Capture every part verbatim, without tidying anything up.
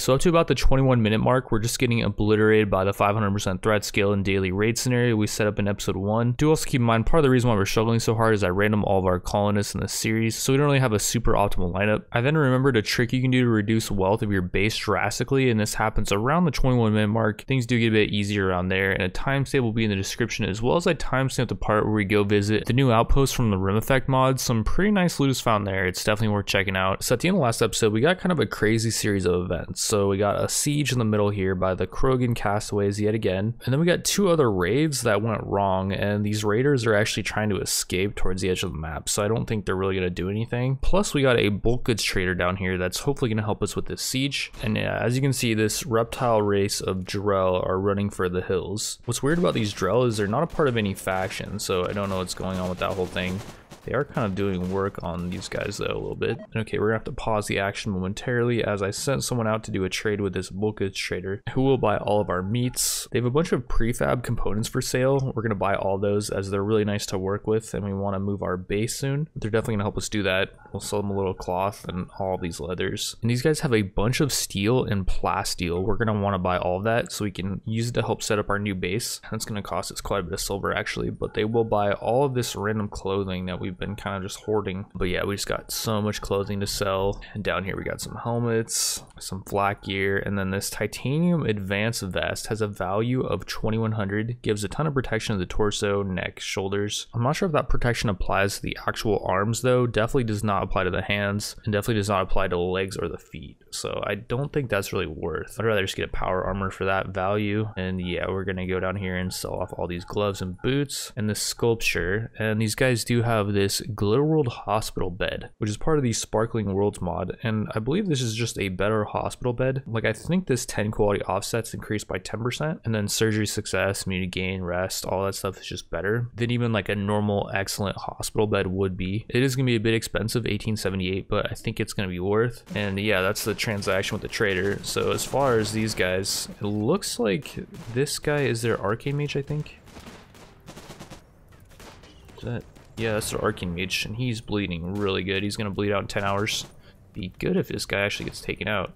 So up to about the twenty-one minute mark, we're just getting obliterated by the five hundred percent threat scale and daily raid scenario we set up in episode one. Do also keep in mind, part of the reason why we're struggling so hard is I random all of our colonists in the series, so we don't really have a super optimal lineup. I then remembered a trick you can do to reduce wealth of your base drastically, and this happens around the twenty-one minute mark. Things do get a bit easier around there, and a timestamp will be in the description, as well as I timestamp the part where we go visit the new outpost from the Rim Effect mod. Some pretty nice loot is found there. It's definitely worth checking out. So at the end of the last episode, we got kind of a crazy series of events. So we got a siege in the middle here by the Krogan castaways yet again, and then we got two other raids that went wrong, and these raiders are actually trying to escape towards the edge of the map, so I don't think they're really going to do anything. Plus we got a bulk goods trader down here that's hopefully going to help us with this siege, and yeah, as you can see, this reptile race of Drell are running for the hills. What's weird about these Drell is they're not a part of any faction, so I don't know what's going on with that whole thing. They are kind of doing work on these guys though a little bit. Okay, we're gonna have to pause the action momentarily as I sent someone out to do a trade with this bulk goods trader who will buy all of our meats. They have a bunch of prefab components for sale. We're gonna buy all those as they're really nice to work with, and we want to move our base soon. They're definitely gonna help us do that. We'll sell them a little cloth and all these leathers. And these guys have a bunch of steel and plasteel. We're gonna want to buy all of that so we can use it to help set up our new base. That's gonna cost us quite a bit of silver actually, but they will buy all of this random clothing that we We've been kind of just hoarding. But yeah, we just got so much clothing to sell, and down here we got some helmets, some flak gear, and then this titanium advanced vest has a value of twenty-one hundred, gives a ton of protection to the torso, neck, shoulders. I'm not sure if that protection applies to the actual arms though. Definitely does not apply to the hands, and definitely does not apply to the legs or the feet, so I don't think that's really worth. I'd rather just get a power armor for that value. And yeah, we're gonna go down here and sell off all these gloves and boots and this sculpture. And these guys do have this this Glitterworld hospital bed, which is part of the Sparkling Worlds mod, and I believe this is just a better hospital bed. Like, I think this ten quality offsets increased by ten percent, and then surgery success, immunity gain, rest, all that stuff is just better than even like a normal excellent hospital bed would be. It is gonna be a bit expensive, eighteen seventy-eight, but I think it's gonna be worth. And yeah, that's the transaction with the trader. So as far as these guys, it looks like this guy is their arcane mage, I think. Is that? Yeah, that's the Arcane Mage, and he's bleeding really good. He's gonna bleed out in ten hours. Be good if this guy actually gets taken out.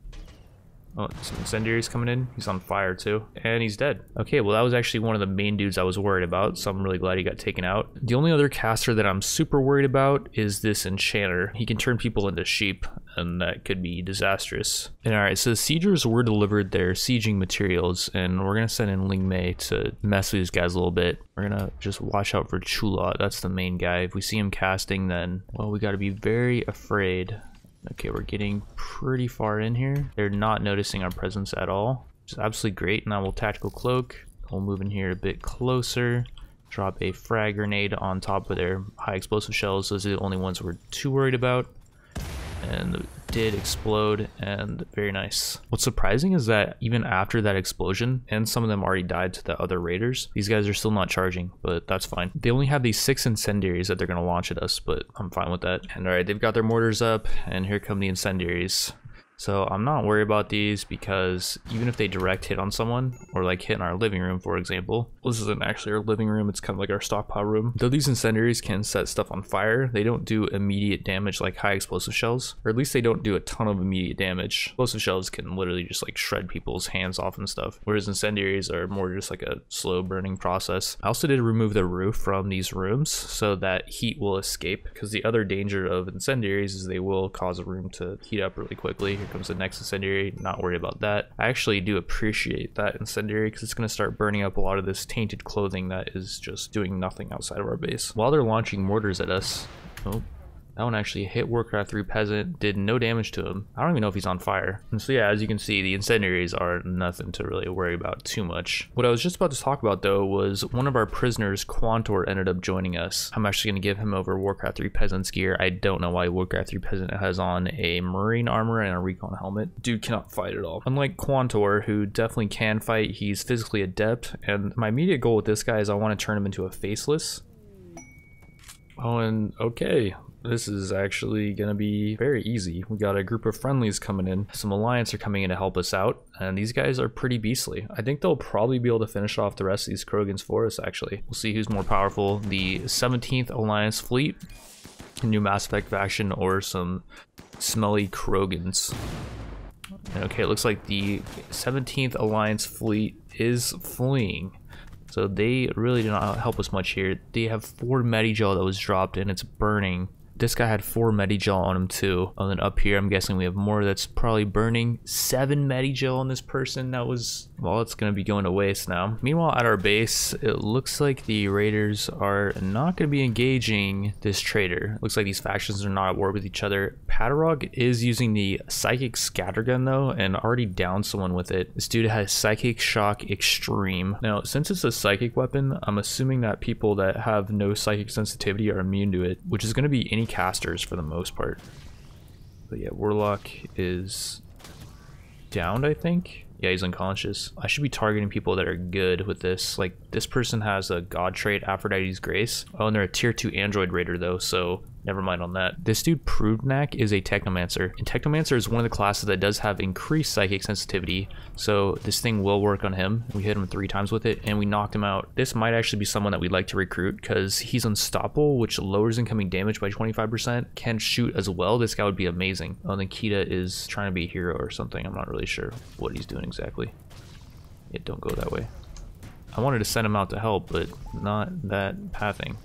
Oh, some incendiaries coming in. He's on fire too, and he's dead. Okay, well that was actually one of the main dudes I was worried about, so I'm really glad he got taken out. The only other caster that I'm super worried about is this enchanter. He can turn people into sheep, and that could be disastrous. And all right, so the siegers were delivered their sieging materials, and we're gonna send in Ling Mei to mess with these guys a little bit. We're gonna just watch out for Chula. That's the main guy. If we see him casting, then well, we got to be very afraid. Okay, we're getting pretty far in here. They're not noticing our presence at all, which is absolutely great. Now we'll tactical cloak. We'll move in here a bit closer. Drop a frag grenade on top of their high explosive shells. Those are the only ones we're too worried about. And it did explode, and very nice. What's surprising is that even after that explosion, and some of them already died to the other raiders, these guys are still not charging, but that's fine. They only have these six incendiaries that they're gonna launch at us, but I'm fine with that. And all right, they've got their mortars up, and here come the incendiaries. So I'm not worried about these, because even if they direct hit on someone, or like hit in our living room for example, this isn't actually our living room, it's kind of like our stockpile room. Though these incendiaries can set stuff on fire, they don't do immediate damage like high explosive shells, or at least they don't do a ton of immediate damage. Explosive shells can literally just like shred people's hands off and stuff, whereas incendiaries are more just like a slow burning process. I also did remove the roof from these rooms so that heat will escape, because the other danger of incendiaries is they will cause a room to heat up really quickly. Here comes the next incendiary. Not worried about that. I actually do appreciate that incendiary, because it's going to start burning up a lot of this tainted clothing that is just doing nothing outside of our base. While they're launching mortars at us, oh, that one actually hit Warcraft three Peasant, did no damage to him. I don't even know if he's on fire. And so yeah, as you can see, the incendiaries are nothing to really worry about too much. What I was just about to talk about though was one of our prisoners, Quantor, ended up joining us. I'm actually going to give him over Warcraft three Peasant's gear. I don't know why Warcraft three Peasant has on a marine armor and a recon helmet. Dude cannot fight at all. Unlike Quantor, who definitely can fight, he's physically adept, and my immediate goal with this guy is I want to turn him into a Faceless. Oh, and okay. This is actually gonna be very easy. We got a group of friendlies coming in. Some Alliance are coming in to help us out, and these guys are pretty beastly. I think they'll probably be able to finish off the rest of these Krogans for us actually. We'll see who's more powerful. The seventeenth Alliance fleet, new Mass Effect faction, or some smelly Krogans. And okay, it looks like the seventeenth Alliance fleet is fleeing. So they really did not help us much here. They have four Medi-Gel that was dropped and it's burning. This guy had four Medi-Gel on him too. And then up here, I'm guessing we have more that's probably burning. Seven Medi-Gel on this person. That was, well, it's going to be going to waste now. Meanwhile, at our base, it looks like the raiders are not going to be engaging this trader. It looks like these factions are not at war with each other. Padarok is using the Psychic Scattergun though, and already downed someone with it. This dude has Psychic Shock Extreme. Now, since it's a psychic weapon, I'm assuming that people that have no psychic sensitivity are immune to it, which is going to be any casters for the most part. But yeah, Warlock is downed, I think. Yeah, he's unconscious. I should be targeting people that are good with this. Like, this person has a god trait, Aphrodite's Grace. Oh, and they're a tier two android raider though, so never mind on that. This dude Prudnak is a Technomancer, and Technomancer is one of the classes that does have increased psychic sensitivity, so this thing will work on him. We hit him three times with it and we knocked him out. This might actually be someone that we'd like to recruit because he's unstoppable, which lowers incoming damage by twenty-five percent, can shoot as well. This guy would be amazing. Oh, and then Kida is trying to be a hero or something. I'm not really sure what he's doing exactly. Yeah, don't go that way. I wanted to send him out to help, but not that pathing.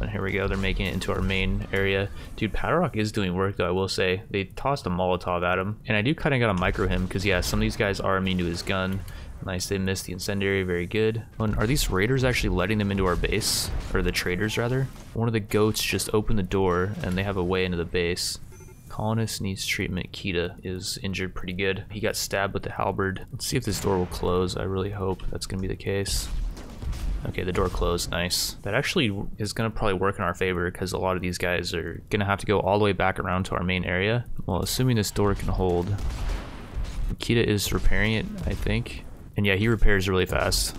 And here we go, they're making it into our main area. Dude, Padarok is doing work though, I will say. They tossed a Molotov at him, and I do kind of got to micro him because yeah, some of these guys are immune to his gun. Nice, they missed the incendiary, very good. And are these raiders actually letting them into our base? Or the traders rather? One of the goats just opened the door and they have a way into the base. Colonist needs treatment. Kida is injured pretty good. He got stabbed with the halberd. Let's see if this door will close. I really hope that's going to be the case. Okay, the door closed, nice. That actually is gonna probably work in our favor because a lot of these guys are gonna have to go all the way back around to our main area. Well, assuming this door can hold. Kida is repairing it, I think. And yeah, he repairs really fast.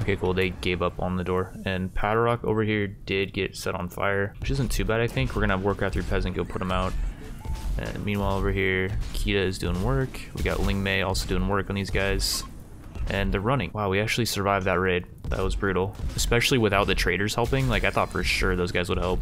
Okay, cool, they gave up on the door. And Padarok over here did get set on fire, which isn't too bad, I think. We're gonna have Warcraft three Peasant go put him out. And meanwhile over here, Kida is doing work. We got Ling Mei also doing work on these guys. And they're running. Wow, we actually survived that raid. That was brutal, especially without the traders helping. Like, I thought for sure those guys would help.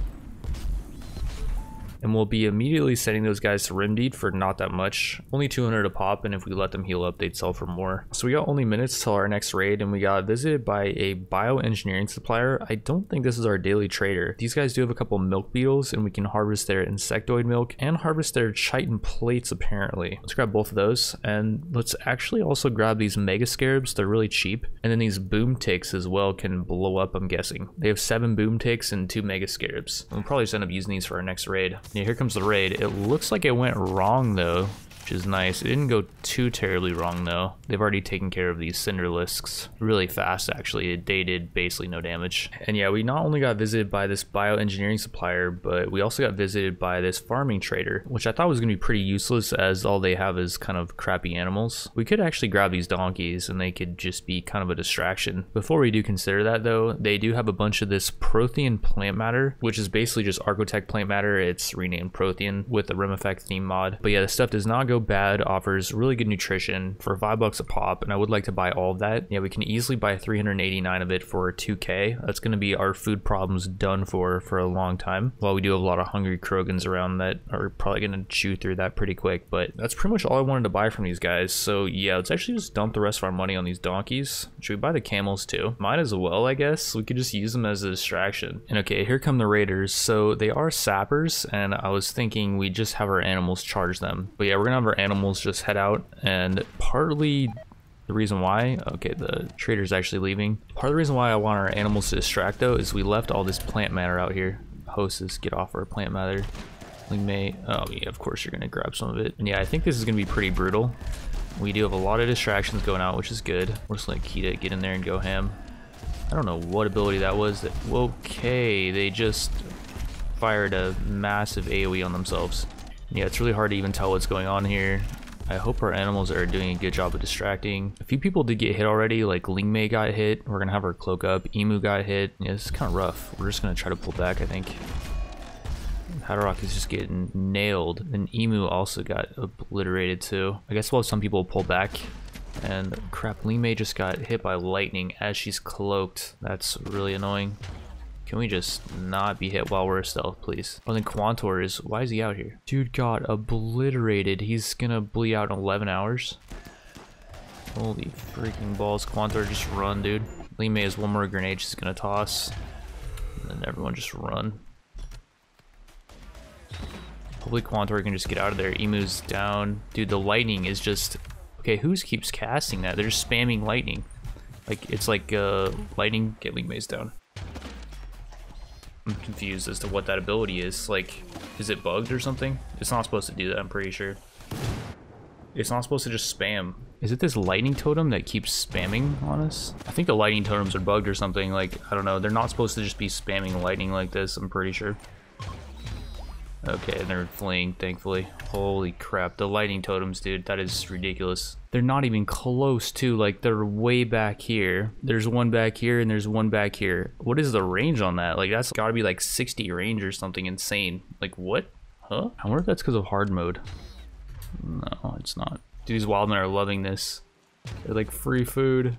And we'll be immediately sending those guys to Rimdeed for not that much, only two hundred a pop, and if we let them heal up, they'd sell for more. So we got only minutes till our next raid, and we got visited by a bioengineering supplier. I don't think this is our daily trader. These guys do have a couple milk beetles, and we can harvest their insectoid milk and harvest their chitin plates, apparently. Let's grab both of those, and let's actually also grab these mega scarabs. They're really cheap, and then these boom ticks as well can blow up, I'm guessing. They have seven boom ticks and two mega scarabs. We'll probably just end up using these for our next raid. Yeah, here comes the raid. It looks like it went wrong though, which is nice. It didn't go too terribly wrong though. They've already taken care of these Cinderlisks really fast actually. They did basically no damage. And yeah, we not only got visited by this bioengineering supplier, but we also got visited by this farming trader, which I thought was gonna be pretty useless as all they have is kind of crappy animals. We could actually grab these donkeys and they could just be kind of a distraction. Before we do consider that though, they do have a bunch of this Prothean plant matter, which is basically just Architect plant matter. It's renamed Prothean with the Rim Effect theme mod. But yeah, this stuff does not go bad, offers really good nutrition for five bucks a pop, and I would like to buy all of that. Yeah, we can easily buy three hundred eighty-nine of it for two K. That's going to be our food problems done for for a long time. While we do have a lot of hungry Krogans around that are probably going to chew through that pretty quick, but that's pretty much all I wanted to buy from these guys. So yeah, let's actually just dump the rest of our money on these donkeys. Should we buy the camels too? Might as well, I guess. We could just use them as a distraction. And okay, here come the raiders. So they are sappers, and I was thinking we just have our animals charge them. But yeah, we're gonna have our animals just head out, and partly the reason why, okay, the trader's actually leaving. Part of the reason why I want our animals to distract though is we left all this plant matter out here. Hostess, get off our plant matter. Ling Mei, oh yeah, of course you're gonna grab some of it. And yeah, I think this is gonna be pretty brutal. We do have a lot of distractions going out, which is good. We're just gonna let Kida get in there and go ham. I don't know what ability that was. That, okay, they just fired a massive AoE on themselves. Yeah, it's really hard to even tell what's going on here. I hope our animals are doing a good job of distracting. A few people did get hit already, like Ling Mei got hit. We're gonna have her cloak up. Emu got hit. Yeah, this is kind of rough. We're just gonna try to pull back, I think. Padarok is just getting nailed. And Emu also got obliterated too. I guess while some people pull back. And crap, Ling Mei just got hit by lightning as she's cloaked. That's really annoying. Can we just not be hit while we're stealth, please? Well, then Quantor is, why is he out here? Dude got obliterated. He's gonna bleed out in eleven hours. Holy freaking balls. Quantor, just run, dude. Ling Mei has one more grenade she's gonna toss. And then everyone just run. Hopefully Quantor can just get out of there. Emu's down. Dude, the lightning is just... Okay, who keeps casting that? They're just spamming lightning. Like, it's like, uh, lightning, get Ling Mei's down. I'm confused as to what that ability is. Like, is it bugged or something? It's not supposed to do that, I'm pretty sure. It's not supposed to just spam. Is it this lightning totem that keeps spamming on us? I think the lightning totems are bugged or something. Like, I don't know. They're not supposed to just be spamming lightning like this, I'm pretty sure. Okay, and they're fleeing, thankfully. Holy crap, the lightning totems, dude, that is ridiculous. They're not even close to, like, they're way back here. There's one back here, and there's one back here. What is the range on that? Like, that's gotta be, like, sixty range or something insane. Like, what? Huh? I wonder if that's because of hard mode. No, it's not. Dude, these wildmen are loving this. They're like, free food.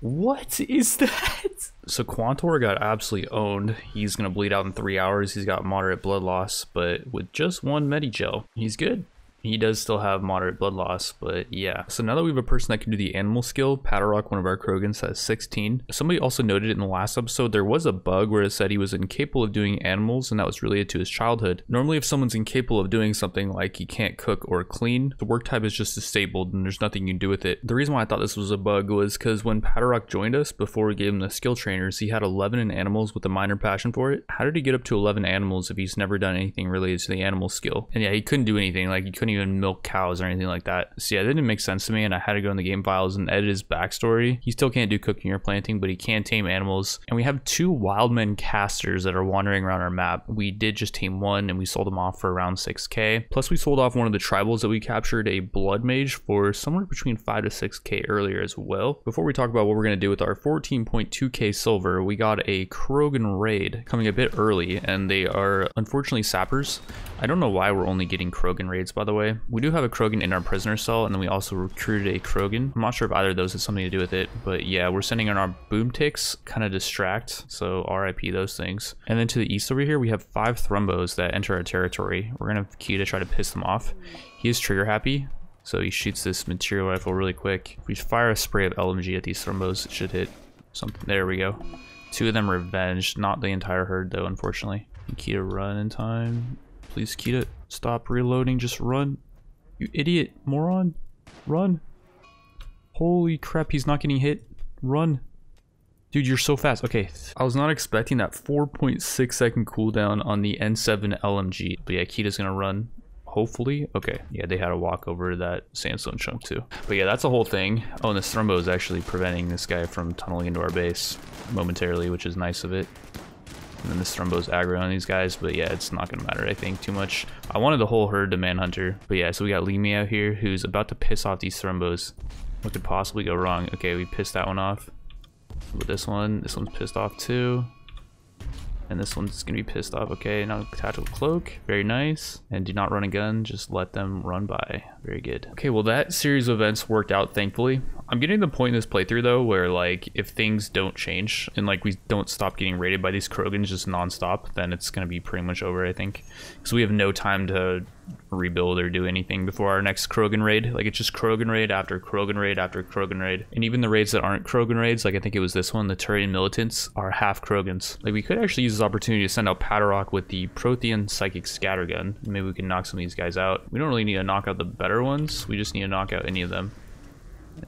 What is that? So Quantor got absolutely owned. He's gonna bleed out in three hours. He's got moderate blood loss, but with just one Medi-Gel, he's good. He does still have moderate blood loss, but yeah. So now that we have a person that can do the animal skill, Padarok, one of our Krogans, has sixteen. Somebody also noted in the last episode, there was a bug where it said he was incapable of doing animals, and that was related to his childhood. Normally, if someone's incapable of doing something like he can't cook or clean, the work type is just disabled and there's nothing you can do with it. The reason why I thought this was a bug was because when Padarok joined us, before we gave him the skill trainers, he had eleven in animals with a minor passion for it. How did he get up to eleven animals if he's never done anything related to the animal skill? And yeah, he couldn't do anything. Like, he couldn't even milk cows or anything like that. So yeah, that didn't make sense to me, and I had to go in the game files and edit his backstory. He still can't do cooking or planting, but he can tame animals. And we have two wildmen casters that are wandering around our map. We did just tame one, and we sold them off for around six K. Plus, we sold off one of the tribals that we captured, a blood mage, for somewhere between five to six K earlier as well. Before we talk about what we're going to do with our fourteen point two K silver, we got a Krogan raid coming a bit early, and they are unfortunately sappers. I don't know why we're only getting Krogan raids, by the way. We do have a Krogan in our prisoner cell, and then we also recruited a Krogan. I'm not sure if either of those has something to do with it, but yeah, we're sending in our boom ticks, kind of distract, so R I P those things. And then to the east over here, we have five thrumbos that enter our territory. We're gonna have Kida try to piss them off. He is trigger happy, so he shoots this material rifle really quick. If we fire a spray of L M G at these thrumbos, it should hit something. There we go. Two of them revenged, not the entire herd though, unfortunately. Kida run in time. Please, Kida, stop reloading. Just run. You idiot, moron. Run. Holy crap, he's not getting hit. Run. Dude, you're so fast. Okay, I was not expecting that four point six second cooldown on the N seven L M G. But yeah, Kida's gonna run. Hopefully. Okay, yeah, they had to walk over to that sandstone chunk too. But yeah, that's the whole thing. Oh, and this Thrumbo is actually preventing this guy from tunneling into our base momentarily, which is nice of it. And then this Thrumbo's aggro on these guys, but yeah, it's not gonna matter, I think, too much. I wanted the whole herd to manhunter, but yeah, so we got Ling Mei out here, who's about to piss off these Thrumbos. What could possibly go wrong? Okay, we pissed that one off. But this one, this one's pissed off too. And this one's gonna be pissed off. Okay, now tactical cloak, very nice. And do not run a gun, just let them run by. Very good. Okay, well that series of events worked out, thankfully. I'm getting to the point in this playthrough though where, like, if things don't change and like we don't stop getting raided by these Krogans just non-stop, then it's gonna be pretty much over, I think. Because we have no time to rebuild or do anything before our next Krogan raid. Like, it's just Krogan raid after Krogan raid after Krogan raid. And even the raids that aren't Krogan raids, like I think it was this one, the Turian Militants, are half Krogans. Like, we could actually use this opportunity to send out Padarok with the Prothean Psychic Scattergun. Maybe we can knock some of these guys out. We don't really need to knock out the better ones. We just need to knock out any of them.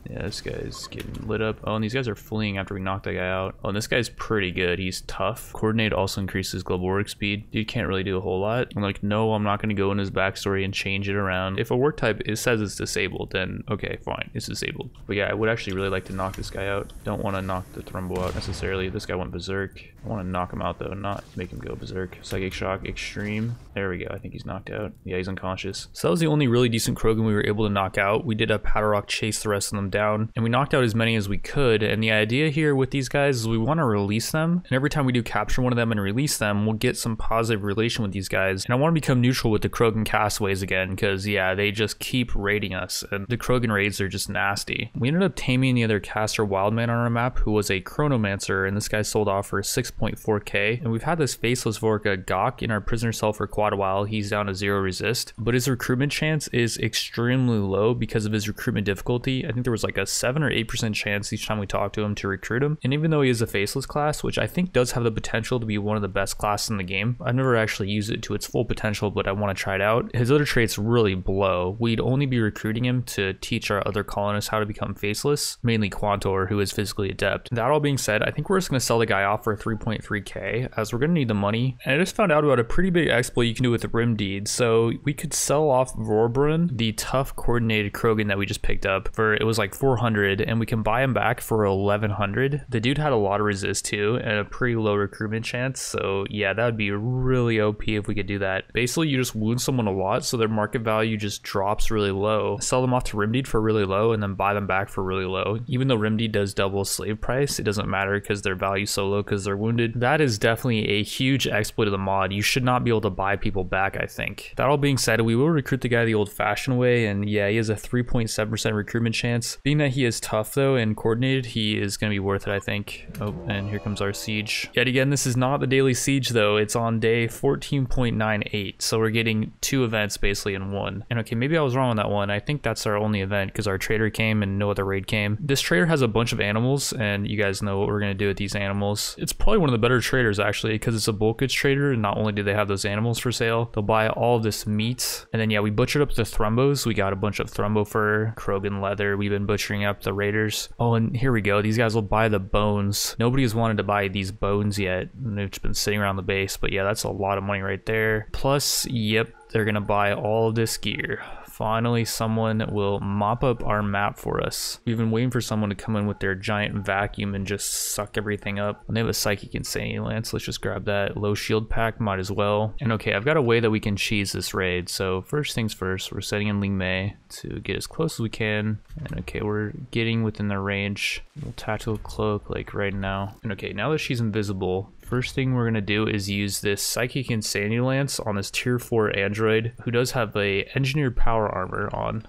Yeah, this guy's getting lit up. Oh, and these guys are fleeing after we knocked that guy out. Oh, and this guy's pretty good. He's tough. Coordinate also increases global work speed. Dude can't really do a whole lot. I'm like, no, I'm not going to go in his backstory and change it around. If a work type is, says it's disabled, then okay, fine. It's disabled. But yeah, I would actually really like to knock this guy out. Don't want to knock the Thrumbo out necessarily. This guy went berserk. I want to knock him out though, not make him go berserk. Psychic Shock Extreme. There we go. I think he's knocked out. Yeah, he's unconscious. So that was the only really decent Krogan we were able to knock out. We did have Padarok chase the rest of them down. down, and we knocked out as many as we could. And the idea here with these guys is we want to release them, and every time we do capture one of them and release them, we'll get some positive relation with these guys. And I want to become neutral with the Krogan castaways again, because yeah, they just keep raiding us, and the Krogan raids are just nasty. We ended up taming the other caster wildman on our map, who was a Chronomancer, and this guy sold off for six point four K. And we've had this Faceless Vorcha Gawk in our prisoner cell for quite a while. He's down to zero resist, but his recruitment chance is extremely low because of his recruitment difficulty. I think there was like a seven or eight percent chance each time we talked to him to recruit him. And even though he is a Faceless class, which I think does have the potential to be one of the best classes in the game, I've never actually used it to its full potential, but I want to try it out. His other traits really blow. We'd only be recruiting him to teach our other colonists how to become Faceless, mainly Quantor, who is physically adept. That all being said, I think we're just going to sell the guy off for three point three K, as we're going to need the money. And I just found out about a pretty big exploit you can do with Rimdeed. So we could sell off Vorbrun, the tough coordinated Krogan that we just picked up, for it was like four hundred, and we can buy him back for eleven hundred. The dude had a lot of resist too, and a pretty low recruitment chance. So yeah, that would be really O P if we could do that. Basically, you just wound someone a lot, so their market value just drops really low. Sell them off to Rimdeed for really low, and then buy them back for really low. Even though Rimdeed does double slave price, it doesn't matter because their value is so low because they're wounded. That is definitely a huge exploit of the mod. You should not be able to buy people back, I think. That all being said, we will recruit the guy the old-fashioned way, and yeah, he has a three point seven percent recruitment chance. Being that he is tough though and coordinated, he is going to be worth it, I think. Oh, and here comes our siege. Yet again, this is not the daily siege though. It's on day fourteen point nine eight, so we're getting two events basically in one. And okay, maybe I was wrong on that one. I think that's our only event because our trader came and no other raid came. This trader has a bunch of animals, and you guys know what we're going to do with these animals. It's probably one of the better traders actually, because it's a bulk goods trader, and not only do they have those animals for sale, they'll buy all of this meat. And then yeah, we butchered up the thrumbos. We got a bunch of thrumbo fur, Krogan leather. We've been butchering up the raiders. Oh, and here we go, these guys will buy the bones. Nobody has wanted to buy these bones yet, and they've just been sitting around the base. But yeah, that's a lot of money right there. Plus, yep, they're gonna buy all of this gear. Finally, someone will mop up our map for us. We've been waiting for someone to come in with their giant vacuum and just suck everything up. And they have a Psychic Insanity Lance. Let's just grab that. Low shield pack, might as well. And okay, I've got a way that we can cheese this raid. So first things first, we're setting in Ling Mei to get as close as we can. And okay, we're getting within their range. We'll tactical cloak like right now. And okay, now that she's invisible, first thing we're gonna do is use this Psychic Insanity Lance on this tier four android who does have a engineered power armor on.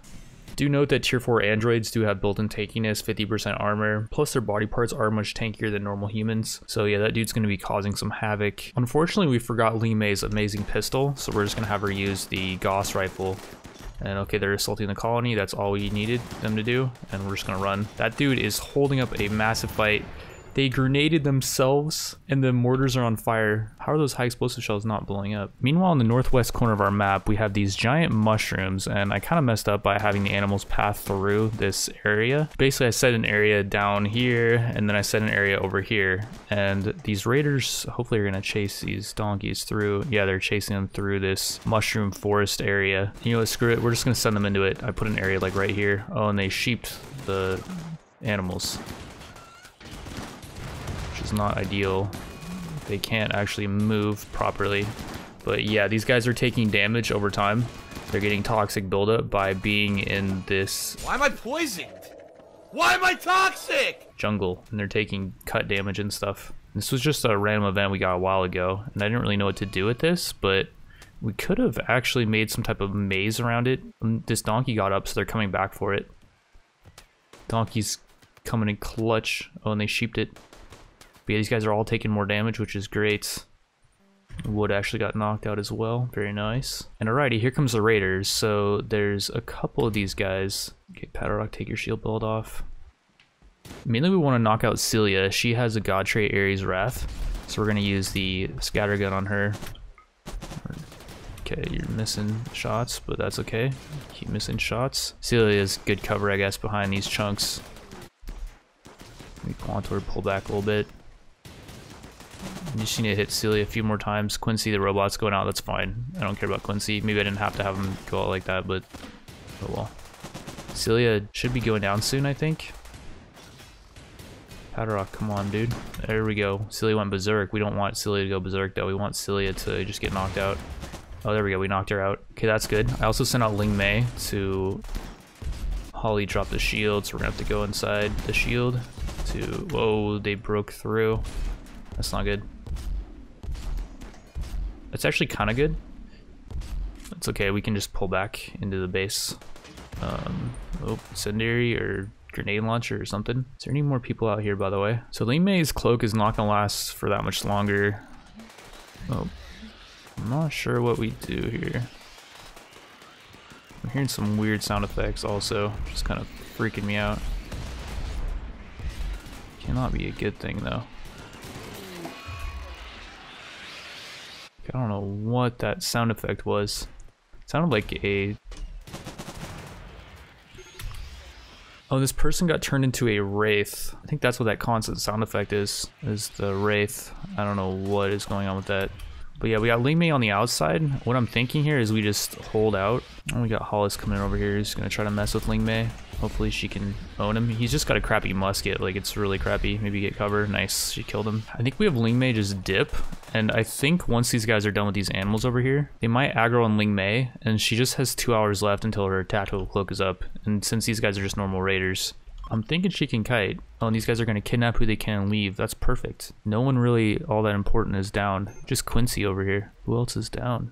Do note that tier four androids do have built-in tankiness, fifty percent armor, plus their body parts are much tankier than normal humans. So yeah, that dude's going to be causing some havoc. Unfortunately, we forgot Ling Mei's amazing pistol, so we're just going to have her use the Gauss rifle. And okay, they're assaulting the colony. That's all we needed them to do, and we're just going to run. That dude is holding up a massive fight. They grenaded themselves, and the mortars are on fire. How are those high explosive shells not blowing up? Meanwhile, in the northwest corner of our map, we have these giant mushrooms, and I kind of messed up by having the animals path through this area. Basically, I set an area down here, and then I set an area over here, and these raiders hopefully are gonna chase these donkeys through. Yeah, they're chasing them through this mushroom forest area. You know what, screw it, we're just gonna send them into it. I put an area like right here. Oh, and they sheeped the animals. Is not ideal. They can't actually move properly. But yeah, these guys are taking damage over time. They're getting toxic buildup by being in this. Why am I poisoned? Why am I toxic? Jungle, and they're taking cut damage and stuff. This was just a random event we got a while ago, and I didn't really know what to do with this, but we could have actually made some type of maze around it. This donkey got up, so they're coming back for it. Donkey's coming in clutch. Oh, and they sheeped it. But yeah, these guys are all taking more damage, which is great. Wood actually got knocked out as well. Very nice. And alrighty, here comes the raiders. So there's a couple of these guys. Okay, Padarok, take your shield build off. Mainly we want to knock out Celia. She has a god trait, Ares Wrath. So we're going to use the scattergun on her. Okay, you're missing shots, but that's okay. Keep missing shots. Celia is good cover, I guess, behind these chunks. We Quantor pull back a little bit. You just need to hit Celia a few more times. Quincy, the robot's going out, that's fine. I don't care about Quincy. Maybe I didn't have to have him go out like that, but oh well. Celia should be going down soon, I think. Padarok, come on, dude. There we go. Celia went berserk. We don't want Celia to go berserk, though. We want Celia to just get knocked out. Oh, there we go. We knocked her out. Okay, that's good. I also sent out Ling Mei to Holly dropped the shield, so we're gonna have to go inside the shield to, whoa, they broke through. That's not good. That's actually kind of good. It's okay, we can just pull back into the base. Um, oh, incendiary or grenade launcher or something. Is there any more people out here, by the way? So Ling Mei's cloak is not gonna last for that much longer. Oh, I'm not sure what we do here. I'm hearing some weird sound effects also, just kind of freaking me out. Cannot be a good thing though. I don't know what that sound effect was. It sounded like a... Oh, this person got turned into a Wraith. I think that's what that constant sound effect is, is the Wraith. I don't know what is going on with that. But yeah, we got Ling Mei on the outside. What I'm thinking here is we just hold out. And we got Hollis coming over here. He's gonna try to mess with Ling Mei. Hopefully she can own him. He's just got a crappy musket. Like, it's really crappy. Maybe get cover. Nice, she killed him. I think we have Ling Mei just dip. And I think once these guys are done with these animals over here, they might aggro on Ling Mei. And she just has two hours left until her tactical cloak is up. And since these guys are just normal raiders, I'm thinking she can kite. Oh, and these guys are gonna kidnap who they can and leave. That's perfect. No one really all that important is down. Just Quincy over here. Who else is down?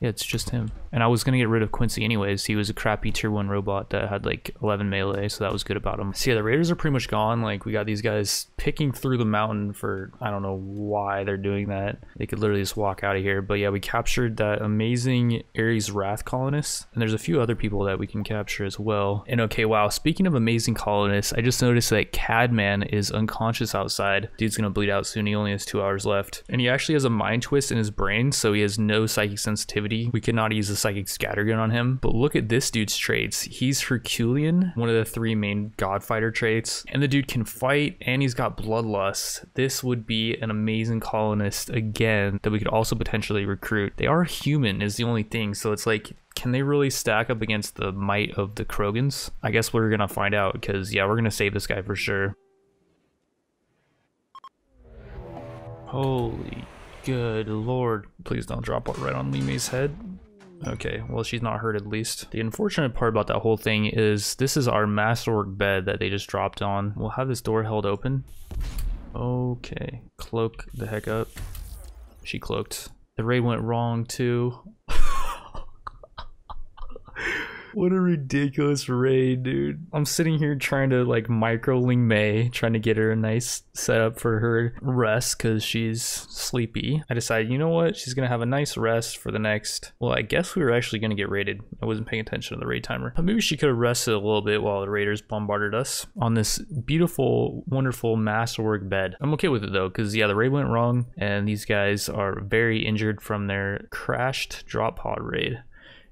Yeah, it's just him. And I was gonna get rid of Quincy anyways. He was a crappy tier one robot that had like eleven melee, so that was good about him. So yeah, the raiders are pretty much gone. Like, we got these guys picking through the mountain for, I don't know why they're doing that. They could literally just walk out of here. But yeah, we captured that amazing Ares Wrath colonist. And there's a few other people that we can capture as well. And okay, wow, speaking of amazing colonists, I just noticed that Cadman is unconscious outside. Dude's gonna bleed out soon. He only has two hours left. And he actually has a mind twist in his brain, so he has no psychic sensitivity. We could not use the Psychic Scattergun on him, but look at this dude's traits. He's Herculean, one of the three main Godfighter traits, and the dude can fight, and he's got Bloodlust. This would be an amazing colonist, again, that we could also potentially recruit. They are human is the only thing, so it's like, can they really stack up against the might of the Krogans? I guess we're gonna find out, because yeah, we're gonna save this guy for sure. Holy... Good lord. Please don't drop right on Ling Mei's head. Okay, well, she's not hurt at least. The unfortunate part about that whole thing is this is our masterwork bed that they just dropped on. We'll have this door held open. Okay, cloak the heck up. She cloaked. The raid went wrong too. What a ridiculous raid, dude. I'm sitting here trying to like micro Ling Mei, trying to get her a nice setup for her rest because she's sleepy. I decided, you know what? She's gonna have a nice rest for the next, well, I guess we were actually gonna get raided. I wasn't paying attention to the raid timer. But maybe she could have rested a little bit while the raiders bombarded us on this beautiful, wonderful masterwork bed. I'm okay with it though, because yeah, the raid went wrong and these guys are very injured from their crashed drop pod raid.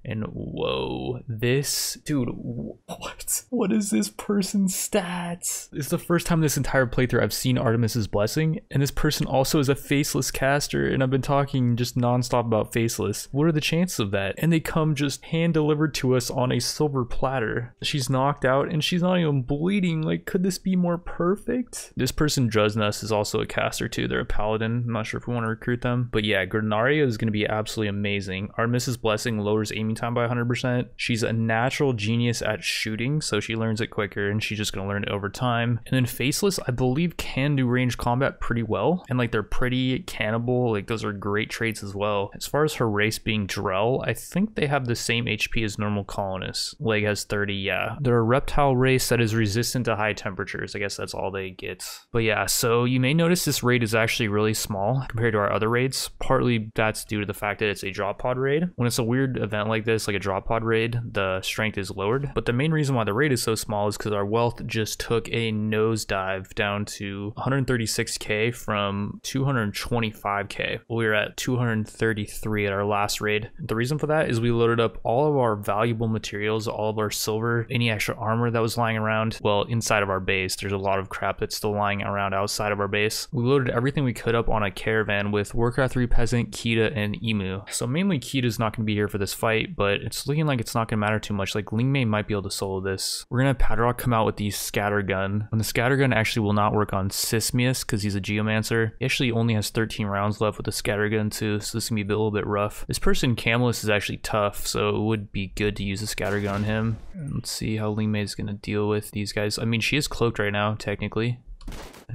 And whoa, this dude, what what is this person's stats? It's the first time this entire playthrough I've seen Artemis's Blessing, and this person also is a Faceless caster, and I've been talking just non-stop about Faceless. What are the chances of that? And they come just hand delivered to us on a silver platter. She's knocked out and she's not even bleeding. Like, could this be more perfect? This person Drellness is also a caster too. They're a paladin. I'm not sure if we want to recruit them, but yeah, Granaria is going to be absolutely amazing. Artemis's Blessing lowers aiming time by one hundred percent. She's a natural genius at shooting, so she learns it quicker and she's just gonna learn it over time. And then Faceless, I believe, can do range combat pretty well, and like they're pretty cannibal. Like, those are great traits as well. As far as her race being Drell, I think they have the same H P as normal colonists. Leg has thirty. Yeah, they're a reptile race that is resistant to high temperatures. I guess that's all they get. But yeah, so you may notice this raid is actually really small compared to our other raids. Partly that's due to the fact that it's a drop pod raid. When it's a weird event like this, like a drop pod raid, the strength is lowered, but the main reason why the raid is so small is because our wealth just took a nosedive down to one hundred thirty-six K from two hundred twenty-five K. We were at two hundred thirty-three at our last raid. The reason for that is we loaded up all of our valuable materials, all of our silver, any extra armor that was lying around, well, inside of our base. There's a lot of crap that's still lying around outside of our base. We loaded everything we could up on a caravan with Warcraft three Peasant, Kida, and Emu. So mainly Kida's not going to be here for this fight, right, but it's looking like it's not going to matter too much. Like, Ling Mei might be able to solo this. We're going to have Padarok come out with the Scattergun. And the Scattergun actually will not work on Sismius because he's a Geomancer. He actually only has thirteen rounds left with the Scattergun too, so this can be a little bit rough. This person, Camelus, is actually tough, so it would be good to use the Scattergun on him. Let's see how Ling Mei is going to deal with these guys. I mean, she is cloaked right now, technically.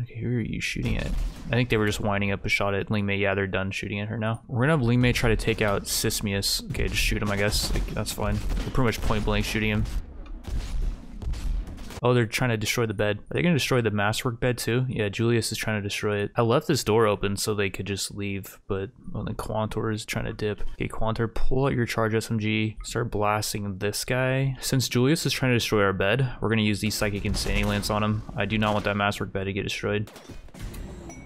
Okay, who are you shooting at? I think they were just winding up a shot at Ling Mei. Yeah, they're done shooting at her now. We're gonna have Ling Mei try to take out Sismius. Okay, just shoot him, I guess. Like, that's fine. We're pretty much point blank shooting him. Oh, they're trying to destroy the bed. Are they gonna destroy the masterwork bed too? Yeah, Julius is trying to destroy it. I left this door open so they could just leave, but only Quantor is trying to dip. Okay, Quantor, pull out your charge S M G. Start blasting this guy. Since Julius is trying to destroy our bed, we're gonna use the Psychic Insanity Lance on him. I do not want that masterwork bed to get destroyed.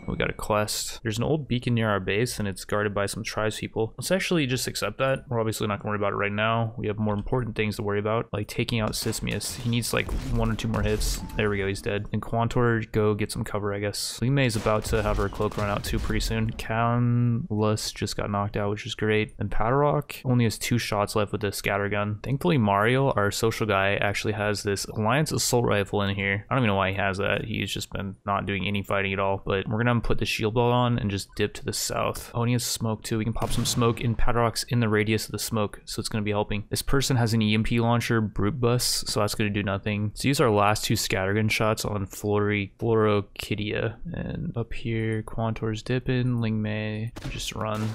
We got a quest. There's an old beacon near our base and it's guarded by some tribes people. Let's actually just accept that. We're obviously not gonna worry about it right now. We have more important things to worry about, like taking out Sismius. He needs like one or two more hits. There we go, he's dead. And Quantor, go get some cover, I guess. Ling Mei is about to have her cloak run out too pretty soon. Calus just got knocked out, which is great. And Padarok only has two shots left with the Scattergun. Thankfully, Mahariel, our social guy, actually has this Alliance Assault Rifle in here. I don't even know why he has that. He's just been not doing any fighting at all, but we're gonna put the shield ball on and just dip to the south. Oh, and he has smoke too. We can pop some smoke in Padarok's in the radius of the smoke, so it's going to be helping. This person has an E M P launcher, Brute Bus, so that's going to do nothing. So use our last two Scattergun shots on Flori, Florokidia. And up here, Quantor's dipping, Ling Mei, just run.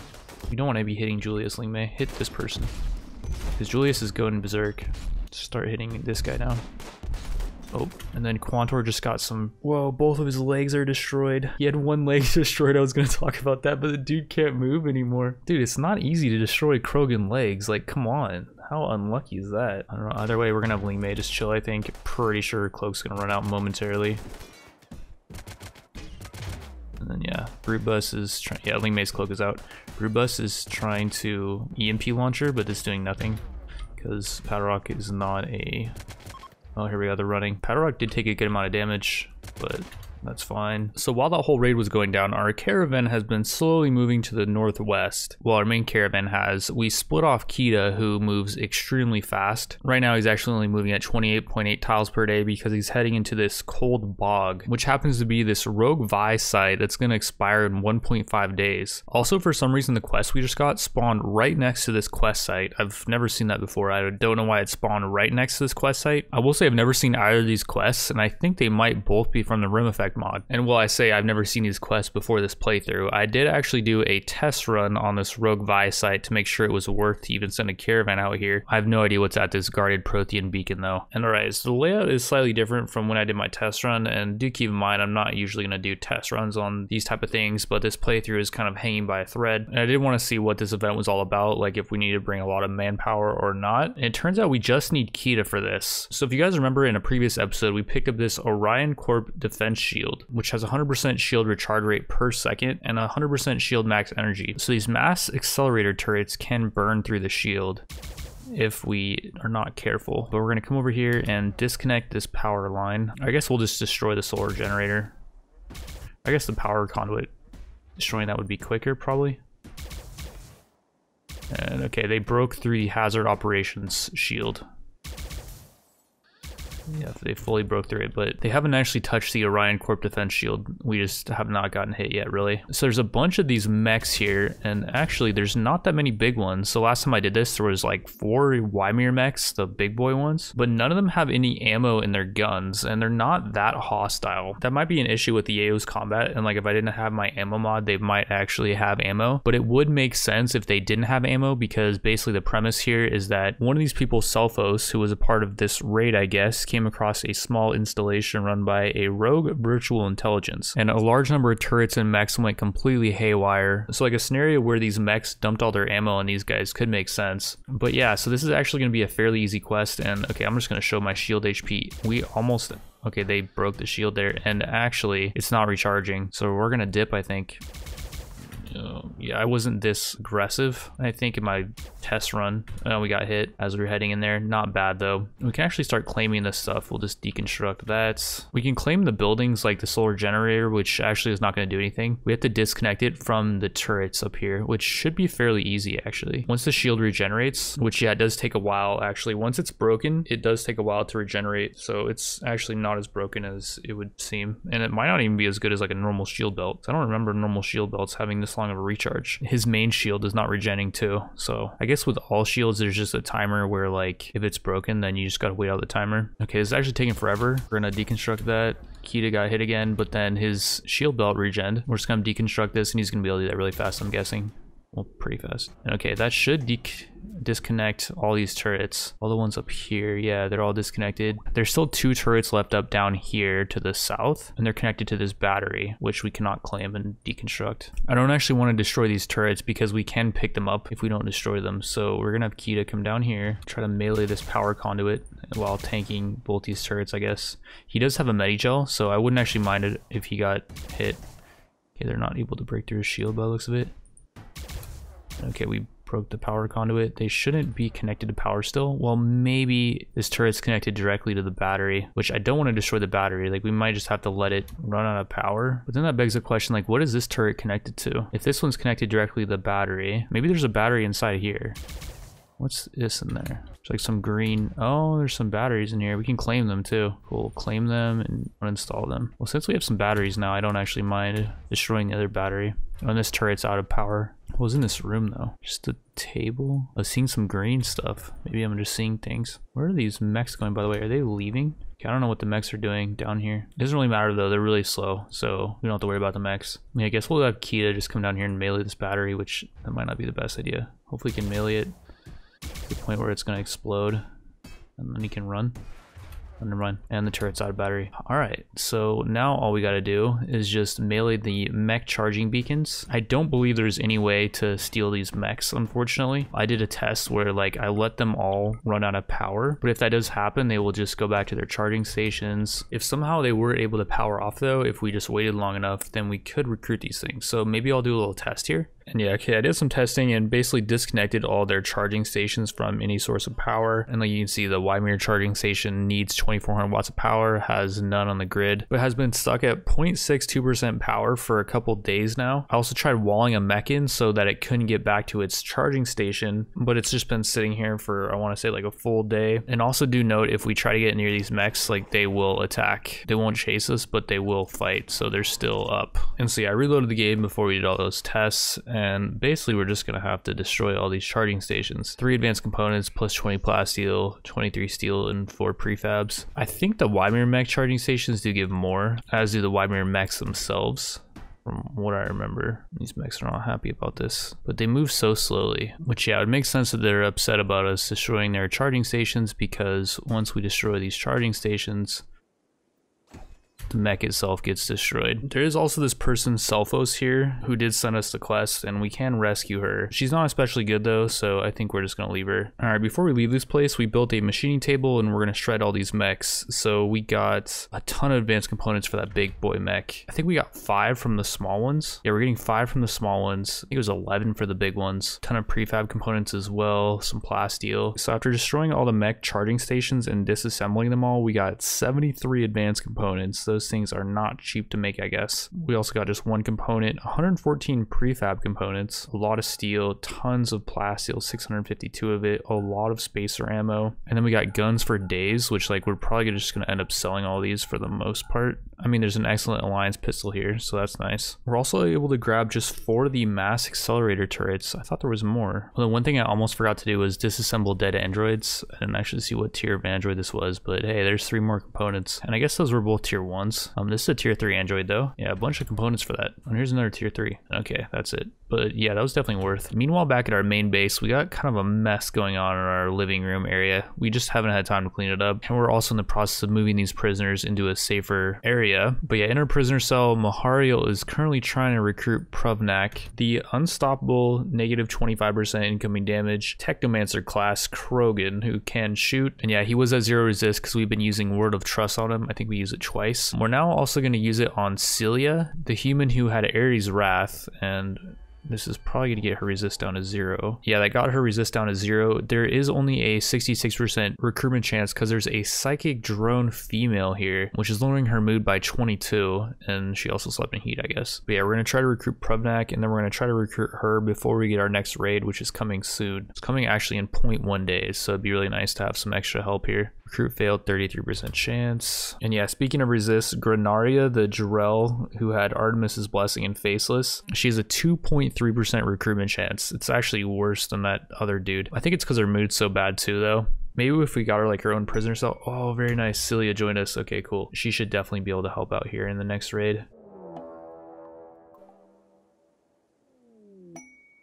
You don't want to be hitting Julius, Ling Mei. Hit this person, because Julius is going berserk. Start hitting this guy now. Oh, and then Quantor just got some... Whoa, both of his legs are destroyed. He had one leg destroyed, I was gonna talk about that, but the dude can't move anymore. Dude, it's not easy to destroy Krogan legs, like, come on. How unlucky is that? I don't know, either way, we're gonna have Ling Mei just chill, I think. Pretty sure her cloak's gonna run out momentarily. And then, yeah, Brute Bus is trying... Yeah, Ling Mei's cloak is out. Brute Bus is trying to E M P launcher, but it's doing nothing, because Padarok is not a... Oh, here we go, they're running. Padarok did take a good amount of damage, but that's fine. So while that whole raid was going down, our caravan has been slowly moving to the northwest. Well, our main caravan has. We split off Kida, who moves extremely fast. Right now, he's actually only moving at twenty-eight point eight tiles per day because he's heading into this cold bog, which happens to be this Rogue V I site that's going to expire in one point five days. Also, for some reason, the quest we just got spawned right next to this quest site. I've never seen that before. I don't know why it spawned right next to this quest site. I will say I've never seen either of these quests, and I think they might both be from the Rim Effect mod. And while I say I've never seen these quests before this playthrough, I did actually do a test run on this Rogue V I site to make sure it was worth to even send a caravan out here. I have no idea what's at this guarded Prothean beacon though. And alright, so the layout is slightly different from when I did my test run, and do keep in mind I'm not usually going to do test runs on these type of things, but this playthrough is kind of hanging by a thread, and I did want to see what this event was all about, like if we need to bring a lot of manpower or not. And it turns out we just need Kida for this. So if you guys remember in a previous episode, we picked up this Orion Corp defense shield, which has one hundred percent shield recharge rate per second and one hundred percent shield max energy. So these mass accelerator turrets can burn through the shield if we are not careful. But we're going to come over here and disconnect this power line. I guess we'll just destroy the solar generator. I guess the power conduit. Destroying that would be quicker probably. And okay, they broke through the hazard operations shield. Yeah, they fully broke through it, but they haven't actually touched the Orion Corp defense shield. We just have not gotten hit yet, really. So there's a bunch of these mechs here, and actually there's not that many big ones. So last time I did this, there was like four Ymir mechs, the big boy ones, but none of them have any ammo in their guns, and they're not that hostile. That might be an issue with the A O's combat, and like if I didn't have my ammo mod, they might actually have ammo, but it would make sense if they didn't have ammo, because basically the premise here is that one of these people, Selfos, who was a part of this raid, I guess, came Came across a small installation run by a rogue virtual intelligence, and a large number of turrets and mechs went completely haywire. So like a scenario where these mechs dumped all their ammo on these guys could make sense. But yeah, so this is actually going to be a fairly easy quest. And okay, I'm just going to show my shield H P. We almost... Okay, they broke the shield there, and actually it's not recharging, so we're going to dip, I think. um, yeah, I wasn't this aggressive, I think, in my test run. Uh, we got hit as we were heading in there. Not bad, though. We can actually start claiming this stuff. We'll just deconstruct that. We can claim the buildings, like the solar generator, which actually is not going to do anything. We have to disconnect it from the turrets up here, which should be fairly easy, actually. Once the shield regenerates, which, yeah, it does take a while, actually. Once it's broken, it does take a while to regenerate, so it's actually not as broken as it would seem. And it might not even be as good as, like, a normal shield belt. I don't remember normal shield belts having this long of a recharge. His main shield is not regenning too, so I guess with all shields, there's just a timer where, like, if it's broken, then you just gotta wait out the timer. Okay, this is actually taking forever. We're gonna deconstruct that. Kida got hit again, but then his shield belt regened. We're just gonna deconstruct this, and he's gonna be able to do that really fast, I'm guessing. Well, pretty fast. And okay, that should de disconnect all these turrets. All the ones up here, yeah, they're all disconnected. There's still two turrets left up down here to the south, and they're connected to this battery, which we cannot claim and deconstruct. I don't actually want to destroy these turrets because we can pick them up if we don't destroy them. So we're gonna have Kida come down here, try to melee this power conduit while tanking both these turrets, I guess. He does have a Medi-Gel, so I wouldn't actually mind it if he got hit. Okay, they're not able to break through his shield by the looks of it. Okay, we broke the power conduit. They shouldn't be connected to power still. Well, maybe this turret's connected directly to the battery, which I don't want to destroy the battery. Like, we might just have to let it run out of power. But then that begs the question, like, what is this turret connected to? If this one's connected directly to the battery, maybe there's a battery inside here. What's this in there? It's like some green. Oh, there's some batteries in here. We can claim them too. Cool, claim them and uninstall them. Well, since we have some batteries now, I don't actually mind destroying the other battery. And this turret's out of power. What was in this room though? Just a table? I was seeing some green stuff. Maybe I'm just seeing things. Where are these mechs going, by the way? Are they leaving? Okay, I don't know what the mechs are doing down here. It doesn't really matter though, they're really slow, so we don't have to worry about the mechs. I mean, I guess we'll have Kida just come down here and melee this battery, which that might not be the best idea. Hopefully we can melee it to the point where it's gonna explode. And then he can run. Never mind. And the turret's out of battery. Alright, so now all we gotta do is just melee the mech charging beacons. I don't believe there's any way to steal these mechs, unfortunately. I did a test where, like, I let them all run out of power, but if that does happen, they will just go back to their charging stations. If somehow they were able to power off though, if we just waited long enough, then we could recruit these things. So maybe I'll do a little test here. And yeah, okay, I did some testing and basically disconnected all their charging stations from any source of power. And like you can see, the Ymir charging station needs twenty-four hundred watts of power, has none on the grid, but has been stuck at zero point six two percent power for a couple days now. I also tried walling a mech in so that it couldn't get back to its charging station, but it's just been sitting here for, I want to say, like a full day. And also do note, if we try to get near these mechs, like, they will attack. They won't chase us, but they will fight, so they're still up. And so yeah, I reloaded the game before we did all those tests. And basically we're just gonna have to destroy all these charging stations. Three advanced components plus twenty plasteel, twenty-three steel, and four prefabs. I think the Ymir mech charging stations do give more, as do the Ymir mechs themselves, from what I remember. These mechs are not happy about this, but they move so slowly, which, yeah, it makes sense that they're upset about us destroying their charging stations, because once we destroy these charging stations, the mech itself gets destroyed. There is also this person, Selfos, here, who did send us the quest, and we can rescue her. She's not especially good though, so I think we're just gonna leave her. All right, before we leave this place, we built a machining table and we're gonna shred all these mechs. So we got a ton of advanced components for that big boy mech. I think we got five from the small ones. Yeah, we're getting five from the small ones. I think it was eleven for the big ones. A ton of prefab components as well, some plasteel. So after destroying all the mech charging stations and disassembling them all, we got seventy-three advanced components. So those things are not cheap to make, I guess. We also got just one component, one hundred fourteen prefab components, a lot of steel, tons of plasteel, six hundred fifty-two of it, a lot of spacer ammo. And then we got guns for days, which, like, we're probably just gonna end up selling all these for the most part. I mean, there's an excellent Alliance pistol here, so that's nice. We're also able to grab just four of the mass accelerator turrets. I thought there was more. Well, the one thing I almost forgot to do was disassemble dead androids. I didn't actually see what tier of android this was, but hey, there's three more components. And I guess those were both tier one. Um, this is a tier three android though. Yeah, a bunch of components for that. And here's another tier three. Okay, that's it. But yeah, that was definitely worth. Meanwhile, back at our main base, we got kind of a mess going on in our living room area. We just haven't had time to clean it up. And we're also in the process of moving these prisoners into a safer area. But yeah, in our prisoner cell, Mahariel is currently trying to recruit Prudnak, the unstoppable negative twenty-five percent incoming damage Technomancer class Krogan, who can shoot. And yeah, he was at zero resist because we've been using Word of Trust on him. I think we use it twice. We're now also going to use it on Celia, the human who had Ares Wrath, and This is probably going to get her resist down to zero. Yeah, that got her resist down to zero. There is only a sixty-six percent recruitment chance because there's a psychic drone female here, which is lowering her mood by twenty-two. And she also slept in heat, I guess. But yeah, we're going to try to recruit Prudnak, and then we're going to try to recruit her before we get our next raid, which is coming soon. It's coming actually in zero point one days, so it'd be really nice to have some extra help here. Recruit failed, thirty-three percent chance. And yeah, speaking of resist, Granaria, the Drell who had Artemis's Blessing and Faceless, she has a two point three percent recruitment chance. It's actually worse than that other dude. I think it's because her mood's so bad too, though. Maybe if we got her like her own prisoner cell. Oh, very nice. Celia joined us. Okay, cool. She should definitely be able to help out here in the next raid.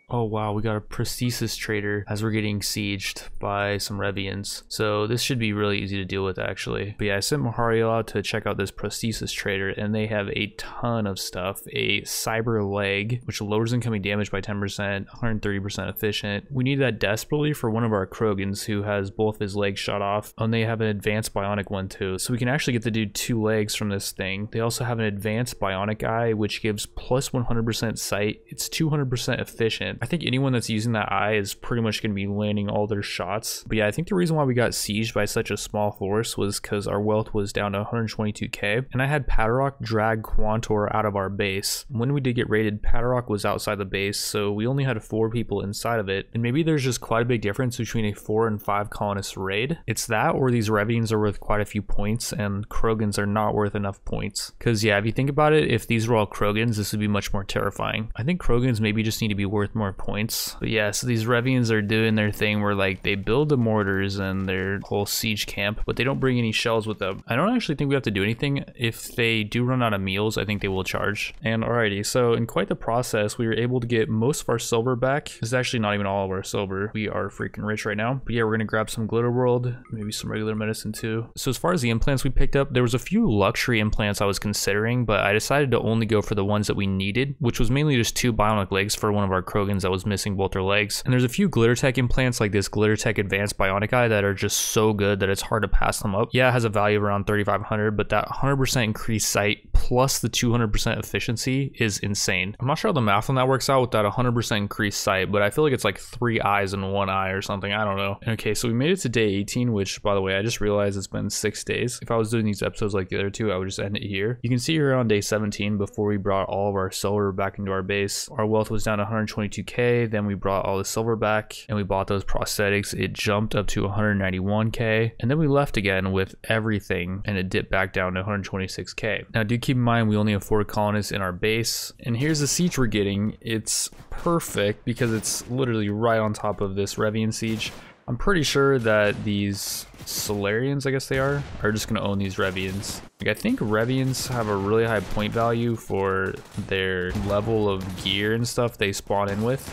Oh wow, we got a prosthesis trader as we're getting sieged by some Revians. So this should be really easy to deal with actually. But yeah, I sent Mahariel out to check out this prosthesis trader, and they have a ton of stuff. A cyber leg, which lowers incoming damage by ten percent, one hundred thirty percent efficient. We need that desperately for one of our Krogans who has both his legs shot off, and they have an advanced bionic one too. So we can actually get the dude two legs from this thing. They also have an advanced bionic eye, which gives plus one hundred percent sight. It's two hundred percent efficient. I think anyone that's using that eye is pretty much going to be landing all their shots. But yeah, I think the reason why we got sieged by such a small force was because our wealth was down to one hundred twenty-two K, and I had Padarok drag Quantor out of our base. When we did get raided, Padarok was outside the base, so we only had four people inside of it. And maybe there's just quite a big difference between a four and five colonist raid. It's that, or these Revians are worth quite a few points, and Krogans are not worth enough points. Because yeah, if you think about it, if these were all Krogans, this would be much more terrifying. I think Krogans maybe just need to be worth more points. But yeah, so these Revians are doing their thing where like they build the mortars and their whole siege camp, but they don't bring any shells with them. I don't actually think we have to do anything. If they do run out of meals, I think they will charge. And alrighty, so in quite the process, we were able to get most of our silver back. This is actually not even all of our silver. We are freaking rich right now. But yeah, we're gonna grab some Glitterworld, maybe some regular medicine too. So as far as the implants we picked up, there was a few luxury implants I was considering, but I decided to only go for the ones that we needed, which was mainly just two bionic legs for one of our Krogans that was missing both their legs. And there's a few Glitter Tech implants like this Glitter Tech Advanced Bionic Eye that are just so good that it's hard to pass them up. Yeah, it has a value of around thirty-five hundred, but that one hundred percent increased sight plus the two hundred percent efficiency is insane. I'm not sure how the math on that works out with that one hundred percent increased sight, but I feel like it's like three eyes in one eye or something. I don't know. Okay, so we made it to day eighteen, which by the way, I just realized it's been six days. If I was doing these episodes like the other two, I would just end it here. You can see here on day seventeen, before we brought all of our silver back into our base, our wealth was down to one hundred twenty-two K. Then we brought all the silver back and we bought those prosthetics. It jumped up to one hundred ninety-one K, and then we left again with everything and it dipped back down to one hundred twenty-six K. Now do keep in mind we only have four colonists in our base, and here's the siege we're getting. It's perfect because it's literally right on top of this Revian siege. I'm pretty sure that these Solarians, I guess they are, are just going to own these Revians. Like, I think Revians have a really high point value for their level of gear and stuff they spawn in with.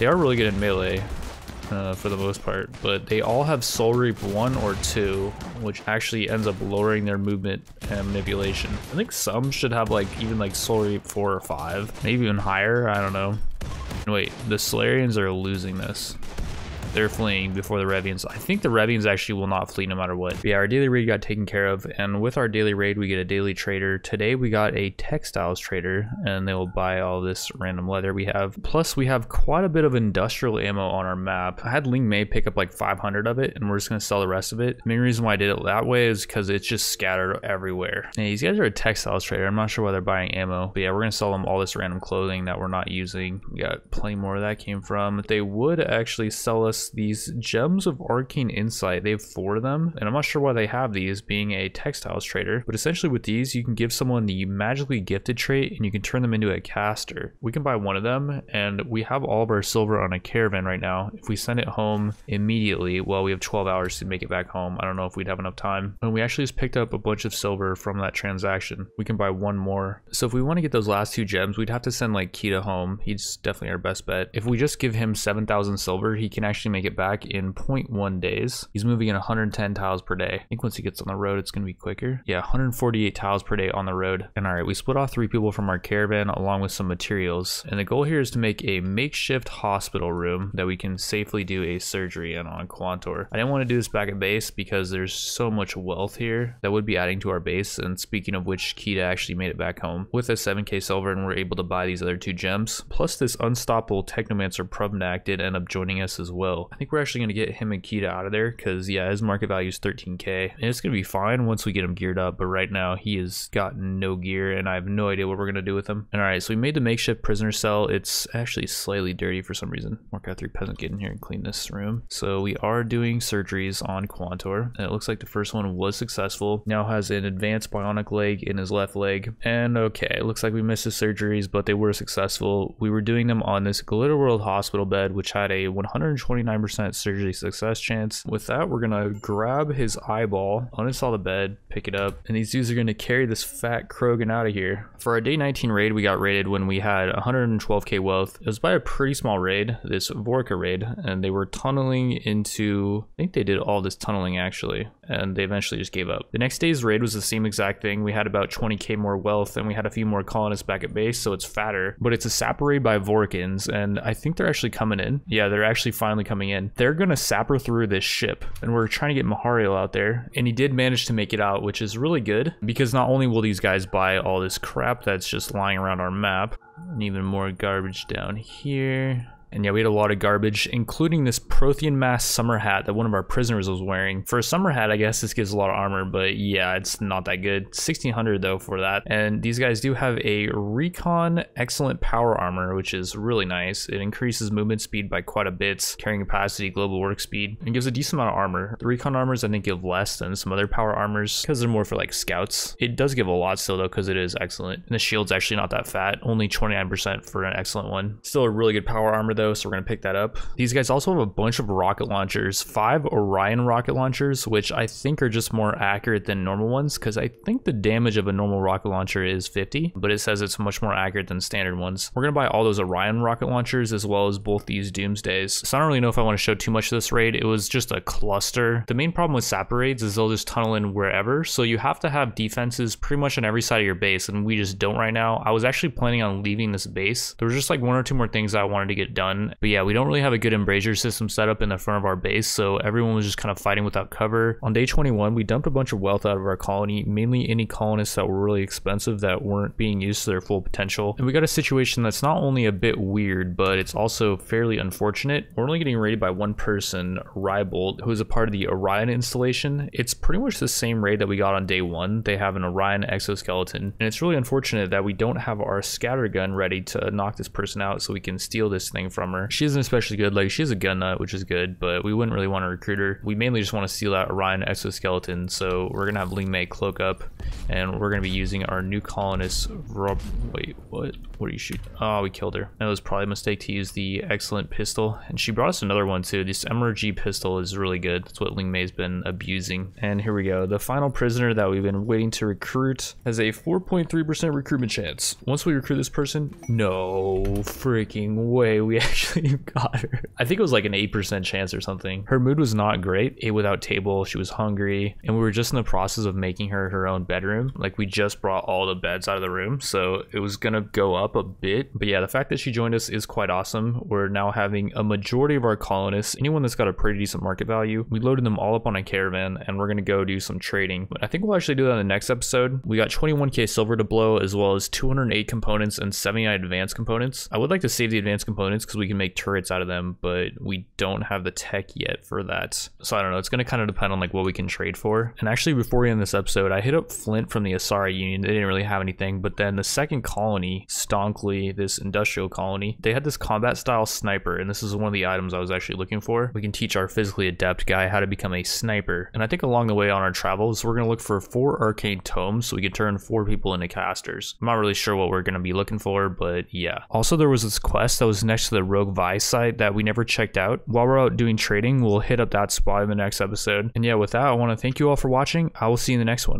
They are really good at melee uh, for the most part, but they all have Soul Reap one or two, which actually ends up lowering their movement and manipulation. I think some should have like even like Soul Reap four or five, maybe even higher, I don't know. Wait, the Solarians are losing this. They're fleeing before the Revians. I think the Revians actually will not flee no matter what. But yeah, our daily raid got taken care of, and with our daily raid, we get a daily trader. Today, we got a textiles trader, and they will buy all this random leather we have. Plus, we have quite a bit of industrial ammo on our map. I had Ling Mei pick up like five hundred of it, and we're just gonna sell the rest of it. The main reason why I did it that way is because it's just scattered everywhere. And these guys are a textiles trader. I'm not sure why they're buying ammo, but yeah, we're gonna sell them all this random clothing that we're not using. We got plenty more where that came from. They would actually sell us these gems of arcane insight. They have four of them, and I'm not sure why they have these being a textiles trader, but essentially with these you can give someone the magically gifted trait and you can turn them into a caster. We can buy one of them, and we have all of our silver on a caravan right now. If we send it home immediately, well, we have twelve hours to make it back home. I don't know if we'd have enough time, and we actually just picked up a bunch of silver from that transaction. We can buy one more. So if we want to get those last two gems, we'd have to send like Kida home. He's definitely our best bet. If we just give him seven thousand silver, he can actually make it back in zero point one days. He's moving in one hundred ten tiles per day. I think once he gets on the road, it's going to be quicker. Yeah, one hundred forty-eight tiles per day on the road. And all right, we split off three people from our caravan along with some materials. And the goal here is to make a makeshift hospital room that we can safely do a surgery in on Quantor. I didn't want to do this back at base because there's so much wealth here that would be adding to our base. And speaking of which, Kida actually made it back home with a seven K silver, and we're able to buy these other two gems. Plus this unstoppable Technomancer Prudnak did end up joining us as well. I think we're actually going to get him and Kida out of there because yeah, his market value is thirteen K and it's going to be fine once we get him geared up. But right now he has got no gear and I have no idea what we're going to do with him. And all right, so we made the makeshift prisoner cell. It's actually slightly dirty for some reason. Warcraft three Peasant, get in here and clean this room. So we are doing surgeries on Quantor and it looks like the first one was successful. Now has an advanced bionic leg in his left leg. And okay, it looks like we missed his surgeries, but they were successful. We were doing them on this Glitterworld hospital bed, which had a one hundred twenty-nine percent surgery success chance. With that, we're gonna grab his eyeball, uninstall the bed, pick it up, and these dudes are gonna carry this fat Krogan out of here. For our day nineteen raid, we got raided when we had one hundred twelve K wealth. It was by a pretty small raid, this Vorcha raid, and they were tunneling into, I think they did all this tunneling actually, and they eventually just gave up. The next day's raid was the same exact thing. We had about twenty K more wealth and we had a few more colonists back at base, so it's fatter, but it's a sapper raid by Vorkans, and I think they're actually coming in. Yeah, they're actually finally coming in. They're gonna sapper through this ship, and we're trying to get Mahariel out there, and he did manage to make it out, which is really good because not only will these guys buy all this crap that's just lying around our map, and even more garbage down here. And yeah, we had a lot of garbage, including this Prothean mask summer hat that one of our prisoners was wearing. For a summer hat, I guess this gives a lot of armor, but yeah, it's not that good. sixteen hundred though for that. And these guys do have a recon excellent power armor, which is really nice. It increases movement speed by quite a bit, carrying capacity, global work speed, and gives a decent amount of armor. The recon armors I think give less than some other power armors because they're more for like scouts. It does give a lot still though because it is excellent. And the shield's actually not that fat, only twenty-nine percent for an excellent one. Still a really good power armor though. So we're going to pick that up. These guys also have a bunch of rocket launchers, five Orion rocket launchers, which I think are just more accurate than normal ones because I think the damage of a normal rocket launcher is fifty, but it says it's much more accurate than standard ones. We're going to buy all those Orion rocket launchers as well as both these Doomsdays. So I don't really know if I want to show too much of this raid. It was just a cluster. The main problem with sapper raids is they'll just tunnel in wherever, so you have to have defenses pretty much on every side of your base, and we just don't right now. I was actually planning on leaving this base. There was just like one or two more things I wanted to get done. But yeah, we don't really have a good embrasure system set up in the front of our base, so everyone was just kind of fighting without cover. On day twenty-one, we dumped a bunch of wealth out of our colony, mainly any colonists that were really expensive that weren't being used to their full potential. And we got a situation that's not only a bit weird, but it's also fairly unfortunate. We're only getting raided by one person, Rybolt, who is a part of the Orion installation. It's pretty much the same raid that we got on day one. They have an Orion exoskeleton, and it's really unfortunate that we don't have our scattergun ready to knock this person out so we can steal this thing from her. She isn't especially good. Like, she is a gun nut, which is good, but we wouldn't really want to recruit her. We mainly just want to steal that Orion exoskeleton, so we're gonna have Ling Mei cloak up, and we're gonna be using our new colonist Rob. Wait, what? What are you shooting? Oh, we killed her. That was probably a mistake to use the excellent pistol, and she brought us another one too. This M R G pistol is really good. That's what Ling Mei's been abusing. And here we go. The final prisoner that we've been waiting to recruit has a four point three percent recruitment chance. Once we recruit this person, no freaking way, we actually actually got her. I think it was like an eight percent chance or something. Her mood was not great. Ate without table. She was hungry. And we were just in the process of making her her own bedroom. Like, we just brought all the beds out of the room, so it was gonna go up a bit. But yeah, the fact that she joined us is quite awesome. We're now having a majority of our colonists, anyone that's got a pretty decent market value, we loaded them all up on a caravan and we're gonna go do some trading. But I think we'll actually do that in the next episode. We got twenty-one K silver to blow, as well as two hundred eight components and seventy-nine advanced components. I would like to save the advanced components because we We can make turrets out of them, but we don't have the tech yet for that, so I don't know. It's going to kind of depend on like what we can trade for. And actually, before we end this episode, I hit up Flint from the Asara Union. They didn't really have anything, but then the second colony, Stonkley, this industrial colony, they had this combat style sniper, and this is one of the items I was actually looking for. We can teach our physically adept guy how to become a sniper, and I think along the way on our travels we're going to look for four arcane tomes so we can turn four people into casters. I'm not really sure what we're going to be looking for, but yeah. Also, there was this quest that was next to the Rogue V I site that we never checked out. While we're out doing trading, we'll hit up that spot in the next episode. And yeah, with that, I want to thank you all for watching. I will see you in the next one.